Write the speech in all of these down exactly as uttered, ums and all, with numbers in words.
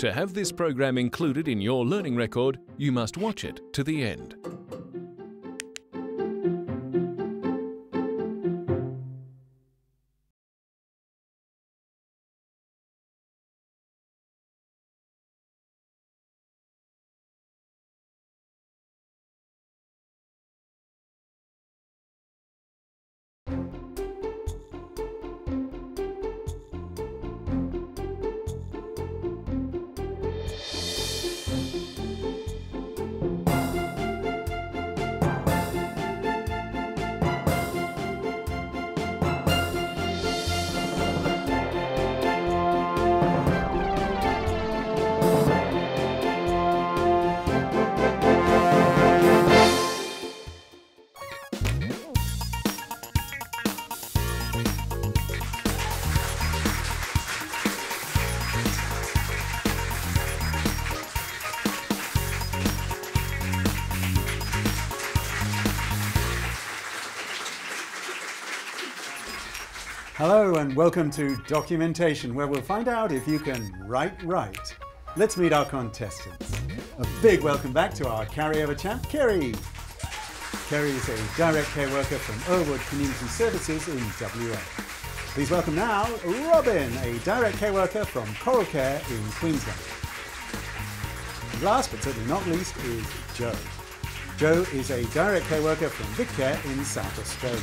To have this program included in your learning record, you must watch it to the end. Hello and welcome to Documentation, where we'll find out if you can write right. Let's meet our contestants. A big welcome back to our carryover champ, Kerry. Kerry is a direct care worker from Overwood Community Services in W A. Please welcome now Robin, a direct care worker from Coral Care in Queensland. And last but certainly not least is Jo. Jo is a direct care worker from Vic Care in South Australia.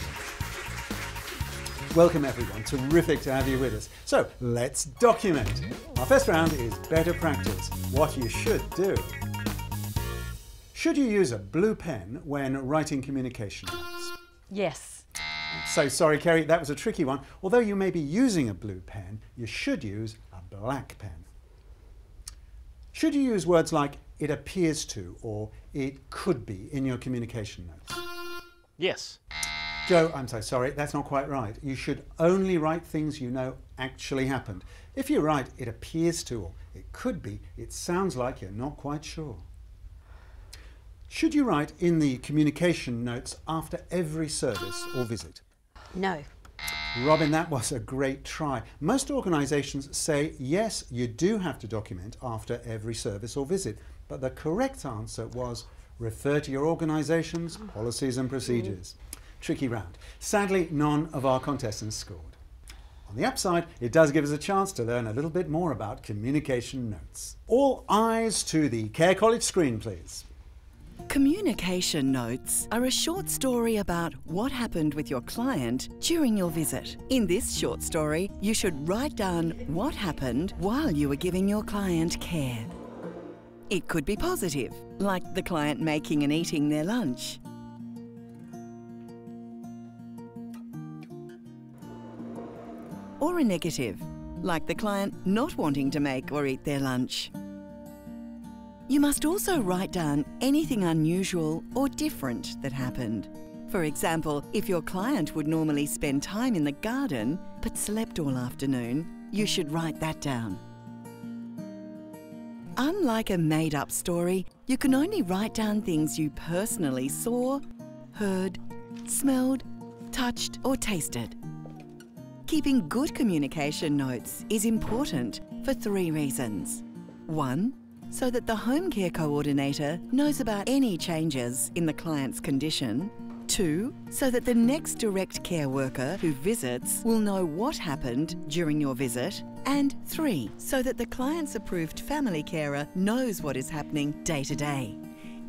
Welcome everyone, terrific to have you with us. So let's document. Our first round is better practice, what you should do. Should you use a blue pen when writing communication notes? Yes. So sorry Kerry, that was a tricky one. Although you may be using a blue pen, you should use a black pen. Should you use words like it appears to or it could be in your communication notes? Yes. Jo, I'm so sorry, that's not quite right. You should only write things you know actually happened. If you write, it appears to, or it could be, it sounds like you're not quite sure. Should you write in the communication notes after every service or visit? No. Robin, that was a great try. Most organisations say, yes, you do have to document after every service or visit, but the correct answer was, refer to your organisation's policies and procedures. Tricky round. Sadly, none of our contestants scored. On the upside, it does give us a chance to learn a little bit more about communication notes. All eyes to the Care College screen, please. Communication notes are a short story about what happened with your client during your visit. In this short story, you should write down what happened while you were giving your client care. It could be positive, like the client making and eating their lunch. Or a negative, like the client not wanting to make or eat their lunch. You must also write down anything unusual or different that happened. For example, if your client would normally spend time in the garden but slept all afternoon, you should write that down. Unlike a made-up story, you can only write down things you personally saw, heard, smelled, touched or tasted. Keeping good communication notes is important for three reasons. One, so that the home care coordinator knows about any changes in the client's condition. Two, so that the next direct care worker who visits will know what happened during your visit. And three, so that the client's approved family carer knows what is happening day to day.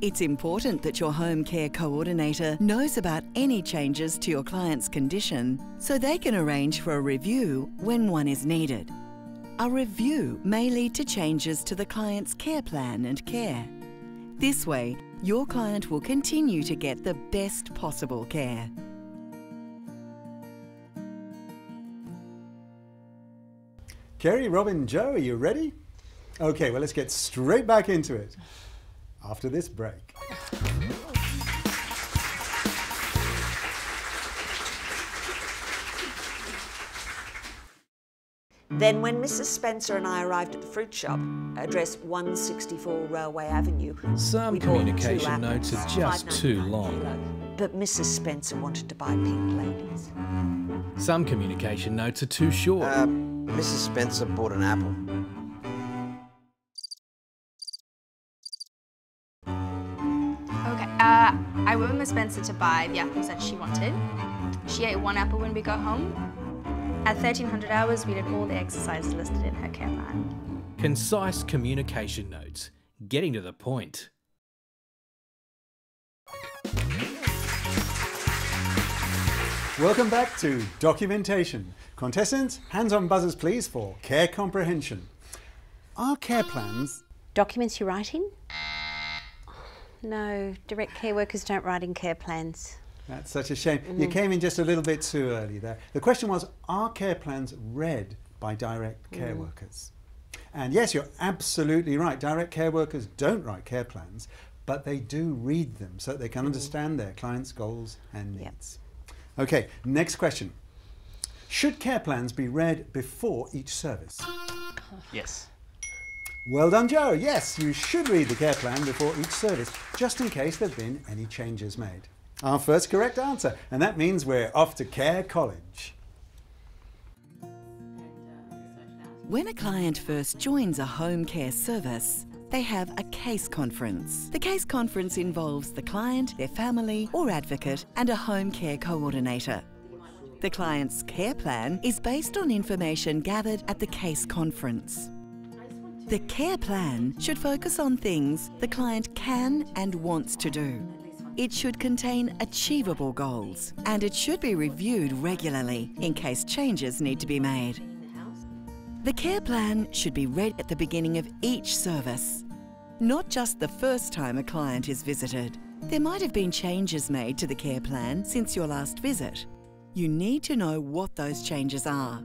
It's important that your home care coordinator knows about any changes to your client's condition so they can arrange for a review when one is needed. A review may lead to changes to the client's care plan and care. This way, your client will continue to get the best possible care. Kerry, Robin, Jo, are you ready? Okay, well let's get straight back into it. After this break. Then when Missus Spencer and I arrived at the fruit shop, address one sixty-four Railway Avenue. Some communication notes are just too long. But Missus Spencer wanted to buy pink ladies. Some communication notes are too short. Uh, Missus Spencer bought an apple. I went with Miz Spencer to buy the apples that she wanted. She ate one apple when we got home. At thirteen hundred hours, we did all the exercises listed in her care plan. Concise communication notes, getting to the point. Welcome back to Documentation. Contestants, hands on buzzers please for care comprehension. Are care plans... Documents you write in? No, direct care workers don't write in care plans. That's such a shame. Mm. You came in just a little bit too early there. The question was, are care plans read by direct care mm. workers? And yes, you're absolutely right. Direct care workers don't write care plans, but they do read them so that they can mm. understand their clients' goals and needs. Yep. Okay, next question. Should care plans be read before each service? Yes. Well done, Joe. Yes, you should read the care plan before each service, just in case there have been any changes made. Our first correct answer, and that means we're off to Care College. When a client first joins a home care service, they have a case conference. The case conference involves the client, their family or advocate and a home care coordinator. The client's care plan is based on information gathered at the case conference. The care plan should focus on things the client can and wants to do. It should contain achievable goals and it should be reviewed regularly in case changes need to be made. The care plan should be read at the beginning of each service, not just the first time a client is visited. There might have been changes made to the care plan since your last visit. You need to know what those changes are.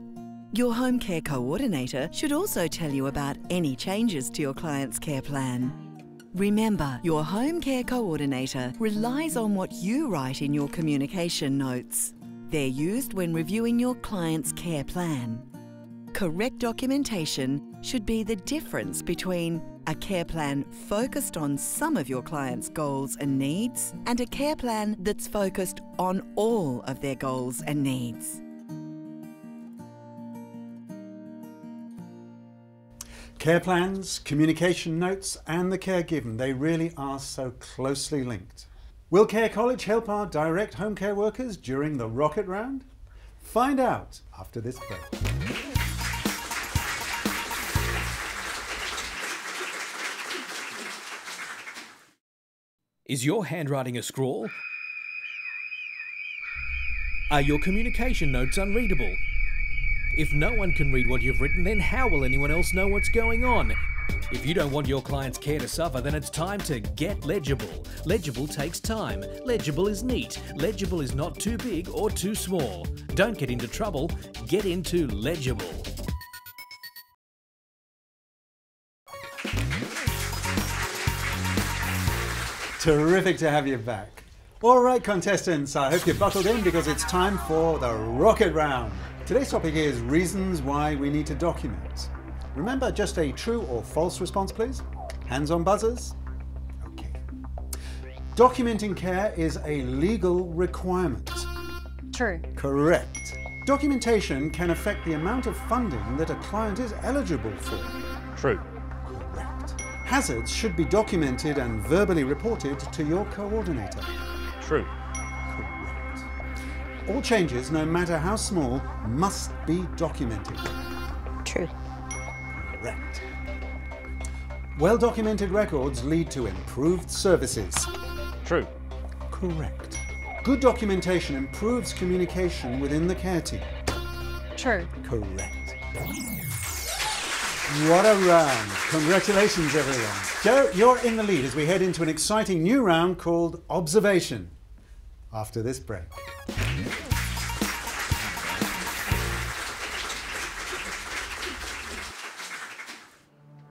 Your home care coordinator should also tell you about any changes to your client's care plan. Remember, your home care coordinator relies on what you write in your communication notes. They're used when reviewing your client's care plan. Correct documentation should be the difference between a care plan focused on some of your client's goals and needs and a care plan that's focused on all of their goals and needs. Care plans, communication notes and the care given, they really are so closely linked. Will Care College help our direct home care workers during the rocket round? Find out after this break. Is your handwriting a scrawl? Are your communication notes unreadable? If no one can read what you've written, then how will anyone else know what's going on? If you don't want your client's care to suffer, then it's time to get legible. Legible takes time. Legible is neat. Legible is not too big or too small. Don't get into trouble. Get into legible. Terrific to have you back. All right, contestants, I hope you've buckled in because it's time for the rocket round. Today's topic is reasons why we need to document. Remember, just a true or false response, please. Hands on buzzers. Okay. Documenting care is a legal requirement. True. Correct. Documentation can affect the amount of funding that a client is eligible for. True. Hazards should be documented and verbally reported to your coordinator. True. Correct. All changes, no matter how small, must be documented. True. Correct. Well-documented records lead to improved services. True. Correct. Good documentation improves communication within the care team. True. Correct. What a round. Congratulations, everyone. Joe, you're in the lead as we head into an exciting new round called Observation after this break.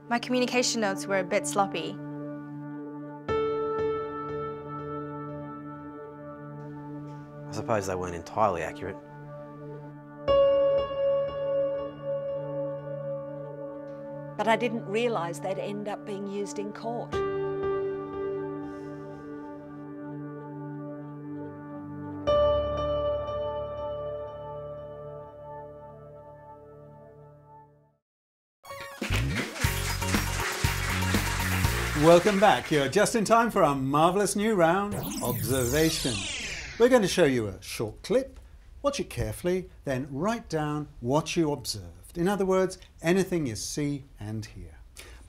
My communication notes were a bit sloppy. I suppose they weren't entirely accurate. But I didn't realise they'd end up being used in court. Welcome back. You're just in time for our marvellous new round, Observation. We're going to show you a short clip, watch it carefully, then write down what you observed. In other words, anything you see and hear.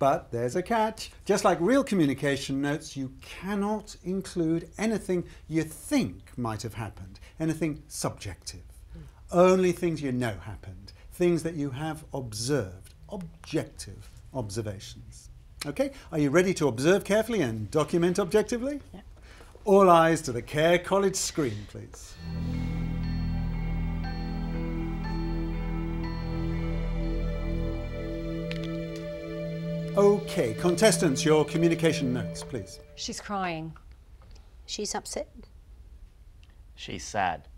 But there's a catch. Just like real communication notes, you cannot include anything you think might have happened, anything subjective. Only things you know happened, things that you have observed, objective observations. Okay, are you ready to observe carefully and document objectively? Yeah. All eyes to the Care College screen, please. Okay, contestants, your communication notes, please. She's crying. She's upset. She's sad.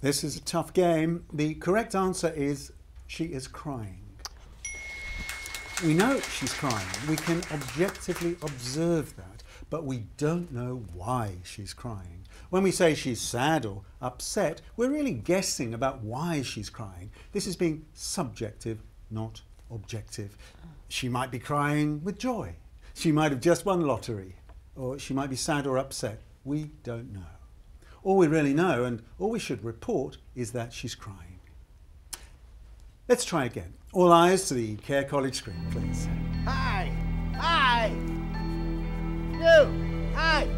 This is a tough game. The correct answer is she is crying. We know she's crying. We can objectively observe that, but we don't know why she's crying. When we say she's sad or upset, we're really guessing about why she's crying. This is being subjective, not objective. She might be crying with joy. She might have just won lottery. Or she might be sad or upset. We don't know. All we really know and all we should report is that she's crying. Let's try again. All eyes to the Care College screen, please. Hi! Hi! No! Hi!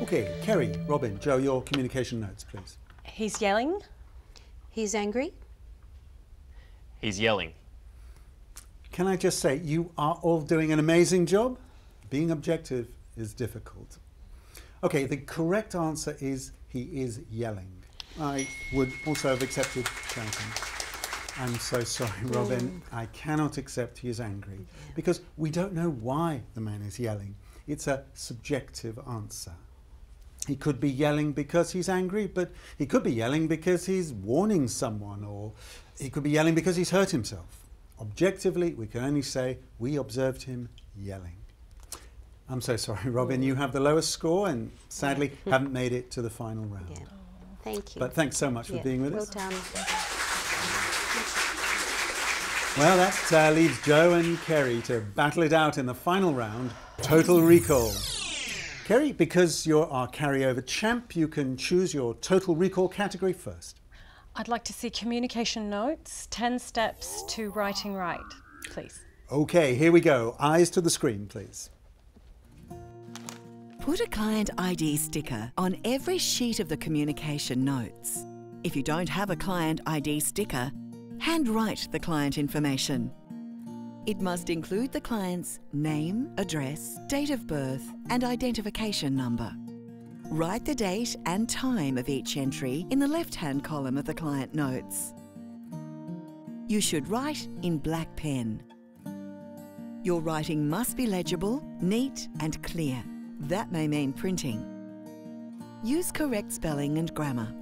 Okay, Kerry, Robin, Joe, your communication notes, please. He's yelling. He's angry. He's yelling. Can I just say, you are all doing an amazing job. Being objective is difficult. Okay, the correct answer is he is yelling. I would also have accepted shouting. I'm so sorry, Robin. Mm. I cannot accept he is angry because we don't know why the man is yelling. It's a subjective answer. He could be yelling because he's angry, but he could be yelling because he's warning someone, or he could be yelling because he's hurt himself. Objectively, we can only say we observed him yelling. I'm so sorry, Robin. You have the lowest score and sadly haven't made it to the final round. Yeah. Thank you. But thanks so much for yeah. being with well us. Well done. Well, that uh, leaves Joe and Kerry to battle it out in the final round, Total Recall. Kerry, because you're our carryover champ, you can choose your Total Recall category first. I'd like to see communication notes, ten steps to writing right, please. Okay, here we go. Eyes to the screen, please. Put a client I D sticker on every sheet of the communication notes. If you don't have a client I D sticker, handwrite the client information. It must include the client's name, address, date of birth and identification number. Write the date and time of each entry in the left-hand column of the client notes. You should write in black pen. Your writing must be legible, neat and clear. That may mean printing. Use correct spelling and grammar.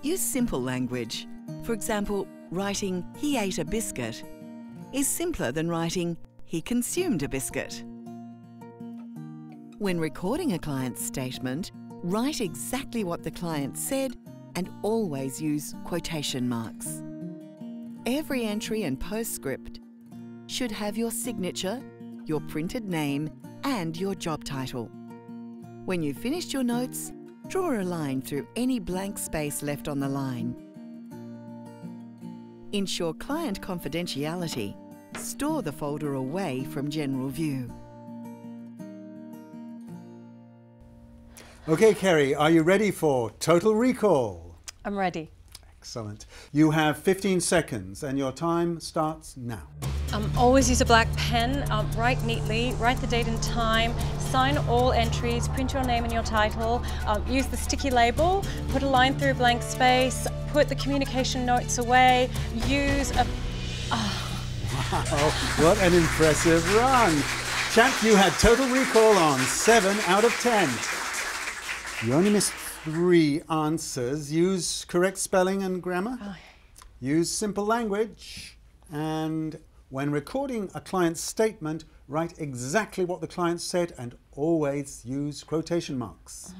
Use simple language. For example, writing "he ate a biscuit" is simpler than writing "he consumed a biscuit." When recording a client's statement, write exactly what the client said and always use quotation marks. Every entry and postscript should have your signature, your printed name and your job title. When you've finished your notes, draw a line through any blank space left on the line. Ensure client confidentiality. Store the folder away from general view. Okay, Kerry, are you ready for Total Recall? I'm ready. Excellent. You have fifteen seconds and your time starts now. Um, always use a black pen, um, write neatly, write the date and time, sign all entries, print your name and your title, um, use the sticky label, put a line through a blank space, put the communication notes away, use a... Oh. Wow, what an impressive run! Champ, you had Total Recall on seven out of ten. You only missed three answers. Use correct spelling and grammar, oh. use simple language, and when recording a client's statement, write exactly what the client said and always use quotation marks.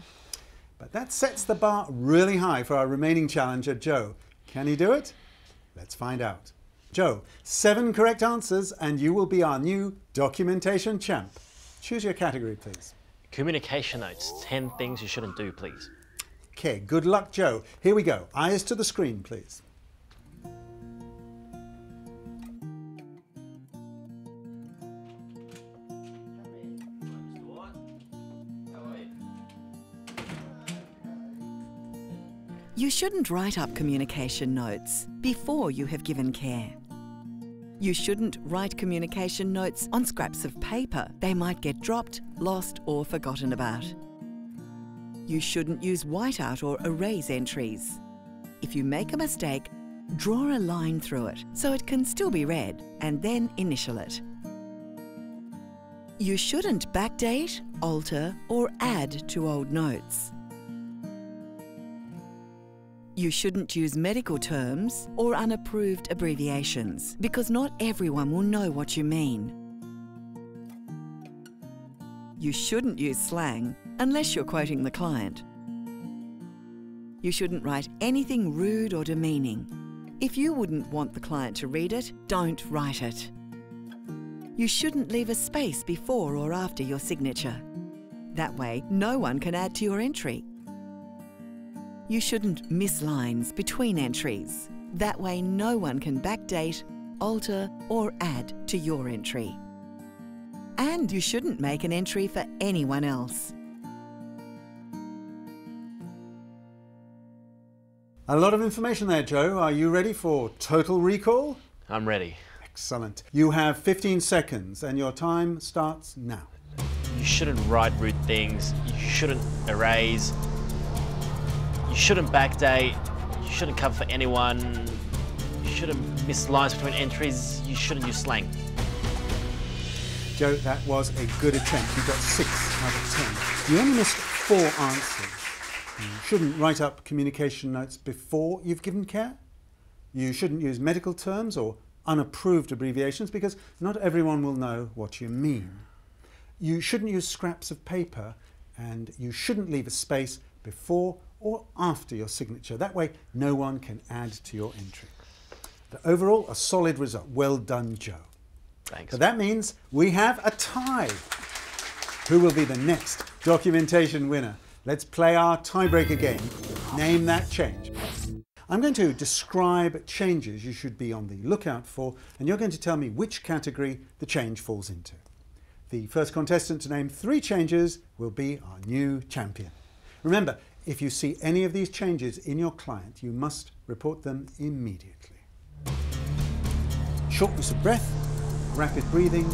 But that sets the bar really high for our remaining challenger, Joe. Can he do it? Let's find out. Joe, seven correct answers and you will be our new documentation champ. Choose your category, please. Communication notes, ten things you shouldn't do, please. Okay, good luck, Joe. Here we go. Eyes to the screen, please. You shouldn't write up communication notes before you have given care. You shouldn't write communication notes on scraps of paper. They might get dropped, lost or forgotten about. You shouldn't use whiteout or erase entries. If you make a mistake, draw a line through it so it can still be read and then initial it. You shouldn't backdate, alter or add to old notes. You shouldn't use medical terms or unapproved abbreviations because not everyone will know what you mean. You shouldn't use slang unless you're quoting the client. You shouldn't write anything rude or demeaning. If you wouldn't want the client to read it, don't write it. You shouldn't leave a space before or after your signature. That way, no one can add to your entry. You shouldn't miss lines between entries. That way no one can backdate, alter or add to your entry. And you shouldn't make an entry for anyone else. A lot of information there, Joe. Are you ready for Total Recall? I'm ready. Excellent. You have fifteen seconds and your time starts now. You shouldn't write rude things. You shouldn't erase. You shouldn't backdate, you shouldn't cover for anyone, you shouldn't miss lines between entries, you shouldn't use slang. Joe, that was a good attempt. You got six out of ten. You only missed four answers. You shouldn't write up communication notes before you've given care. You shouldn't use medical terms or unapproved abbreviations because not everyone will know what you mean. You shouldn't use scraps of paper and you shouldn't leave a space before or after your signature. That way no one can add to your entry. But overall, a solid result. Well done, Joe. Thanks. So that means we have a tie. Who will be the next documentation winner? Let's play our tiebreaker game. Name that change. I'm going to describe changes you should be on the lookout for and you're going to tell me which category the change falls into. The first contestant to name three changes will be our new champion. Remember, if you see any of these changes in your client, you must report them immediately. Shortness of breath, rapid breathing,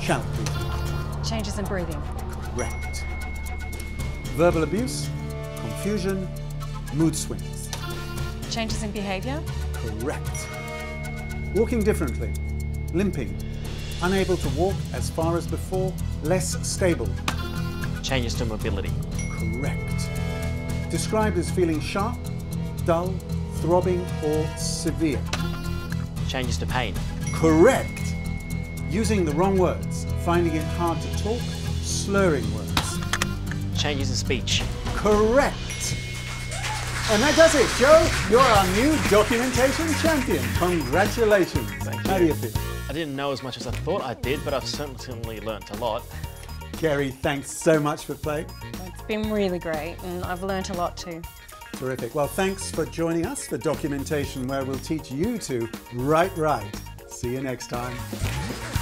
shallow breathing. Changes in breathing. Correct. Verbal abuse, confusion, mood swings. Changes in behaviour. Correct. Walking differently, limping, unable to walk as far as before, less stable. Changes to mobility. Correct. Described as feeling sharp, dull, throbbing or severe. Changes to pain. Correct. Using the wrong words, finding it hard to talk, slurring words. Changes in speech. Correct. And that does it, Joe. You're our new documentation champion. Congratulations. Thank you. How do you feel? I didn't know as much as I thought I did, but I've certainly learnt a lot. Gary, thanks so much for playing. It's been really great and I've learnt a lot too. Terrific. Well, thanks for joining us for Documentation, where we'll teach you to write right. See you next time.